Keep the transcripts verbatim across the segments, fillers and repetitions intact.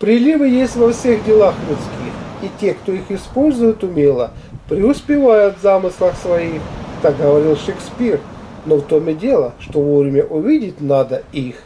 Приливы есть во всех делах людских, и те, кто их использует умело, преуспевают в замыслах своих, так говорил Шекспир, но в том и дело, что вовремя увидеть надо их.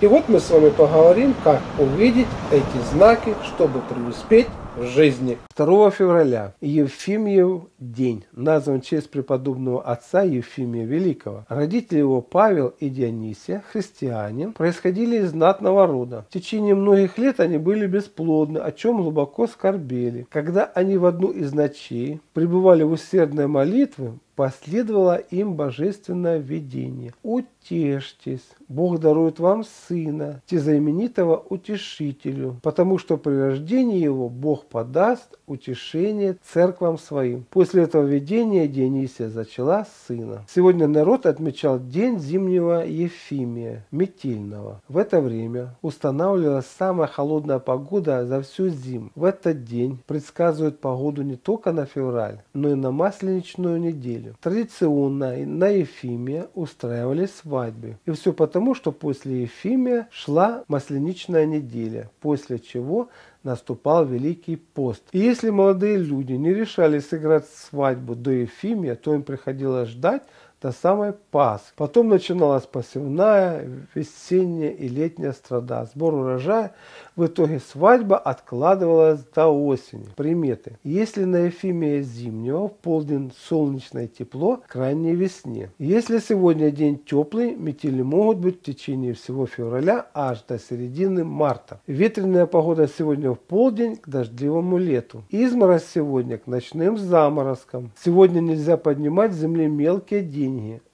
И вот мы с вами поговорим, как увидеть эти знаки, чтобы преуспеть в жизни. второго февраля Евфимиев день, назван в честь преподобного отца Евфимия Великого. Родители его Павел и Дионисия, христиане, происходили из знатного рода. В течение многих лет они были бесплодны, о чем глубоко скорбели. Когда они в одну из ночей пребывали в усердной молитве, последовало им божественное видение. Утешьтесь, Бог дарует вам сына, тезаименитого утешителю, потому что при рождении его Бог подаст утешение церквам своим. После этого видения Дионисия зачала сына. Сегодня народ отмечал день зимнего Евфимия Метельного. В это время устанавливалась самая холодная погода за всю зиму. В этот день предсказывают погоду не только на февраль, но и на масленичную неделю. Традиционно на Евфимия устраивали свадьбы. И все потому, что после Евфимия шла масленичная неделя, после чего наступал Великий пост. И если молодые люди не решали сыграть свадьбу до Евфимия, то им приходилось ждать до самой Пасхи. Потом начиналась посевная, весенняя и летняя страда, сбор урожая. В итоге свадьба откладывалась до осени. Приметы. Если на Евфимия зимнего, в полдень солнечное тепло, к ранней весне. Если сегодня день теплый, метели могут быть в течение всего февраля аж до середины марта. Ветреная погода сегодня в полдень к дождливому лету. Изморозь сегодня к ночным заморозкам. Сегодня нельзя поднимать с земли мелкие деньги.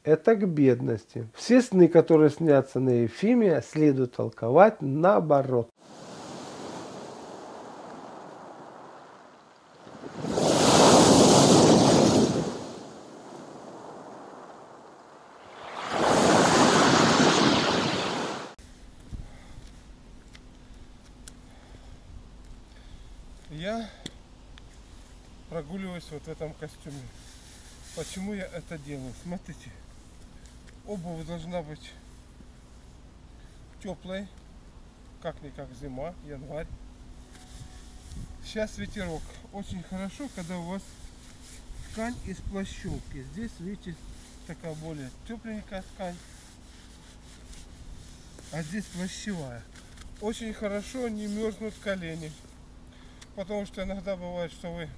Это к бедности. Все сны, которые снятся на Евфимия, следует толковать наоборот. Я прогуливаюсь вот в этом костюме. Почему я это делаю? Смотрите, обувь должна быть теплой, как-никак зима, январь. Сейчас ветерок. Очень хорошо, когда у вас ткань из плащевки. Здесь, видите, такая более тепленькая ткань, а здесь плащевая. Очень хорошо, не мерзнут колени, потому что иногда бывает, что вы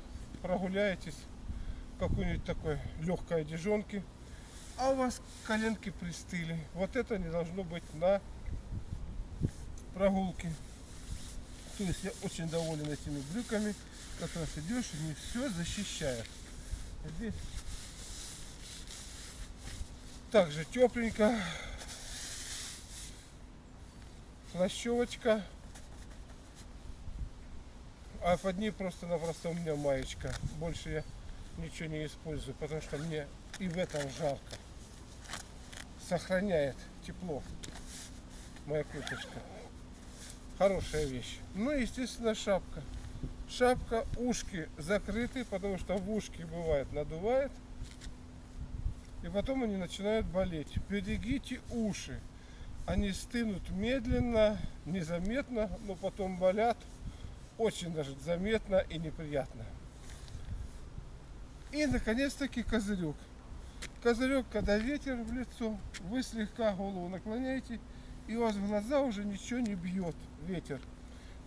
прогуляетесь какой-нибудь такой легкой одежонки, а у вас коленки пристыли. Вот это не должно быть на прогулке. То есть я очень доволен этими брюками, как раз идешь и не все защищает. Здесь также тепленько, плащевочка, а под ней просто-напросто у меня маечка. Больше я ничего не использую, потому что мне и в этом жарко. Сохраняет тепло моя курточка. Хорошая вещь. Ну и естественно шапка. Шапка, ушки закрыты, потому что в ушки бывает надувает. И потом они начинают болеть. Берегите уши. Они стынут медленно, незаметно, но потом болят. Очень даже заметно и неприятно. И, наконец-таки, козырек. Козырек, когда ветер в лицо, вы слегка голову наклоняете, и у вас в глаза уже ничего не бьет ветер.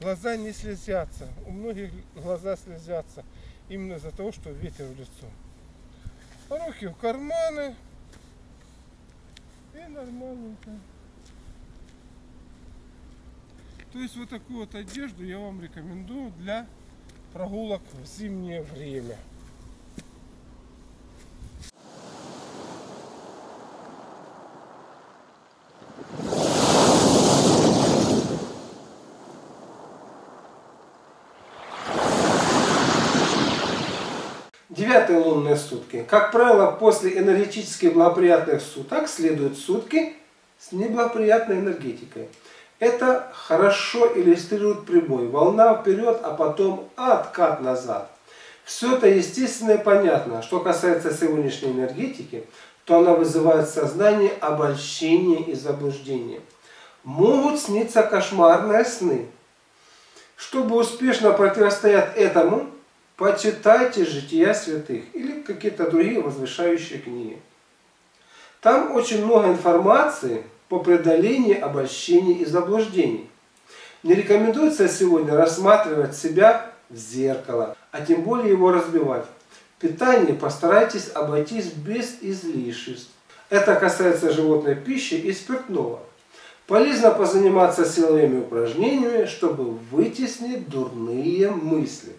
Глаза не слезятся. У многих глаза слезятся именно из-за того, что ветер в лицо. Руки в карманы. И нормальненько. То есть вот такую вот одежду я вам рекомендую для прогулок в зимнее время. Девятые лунные сутки. Как правило, после энергетически благоприятных суток следуют сутки с неблагоприятной энергетикой. Это хорошо иллюстрирует прибой. Волна вперед, а потом откат назад. Все это естественно и понятно. Что касается сегодняшней энергетики, то она вызывает в сознании обольщение и заблуждение. Могут сниться кошмарные сны. Чтобы успешно противостоять этому, почитайте «Жития святых» или какие-то другие возвышающие книги. Там очень много информации по преодолению обольщений и заблуждений. Не рекомендуется сегодня рассматривать себя в зеркало, а тем более его разбивать. В питании постарайтесь обойтись без излишеств. Это касается животной пищи и спиртного. Полезно позаниматься силовыми упражнениями, чтобы вытеснить дурные мысли.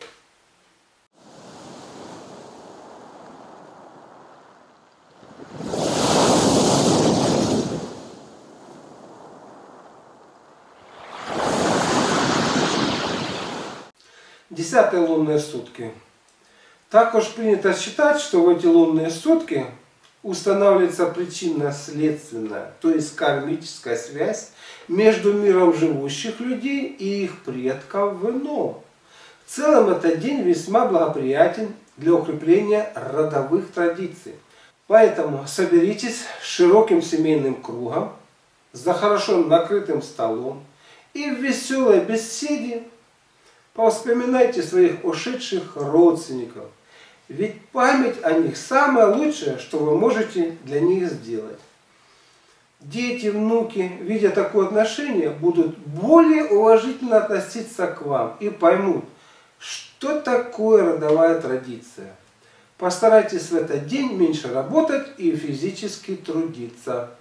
Десятые лунные сутки. Також принято считать, что в эти лунные сутки устанавливается причинно-следственная, то есть кармическая связь между миром живущих людей и их предков в ином. В целом этот день весьма благоприятен для укрепления родовых традиций. Поэтому соберитесь с широким семейным кругом, за хорошо накрытым столом и в веселой беседе повспоминайте своих ушедших родственников. Ведь память о них самое лучшее, что вы можете для них сделать. Дети, внуки, видя такое отношение, будут более уважительно относиться к вам и поймут, что такое родовая традиция. Постарайтесь в этот день меньше работать и физически трудиться.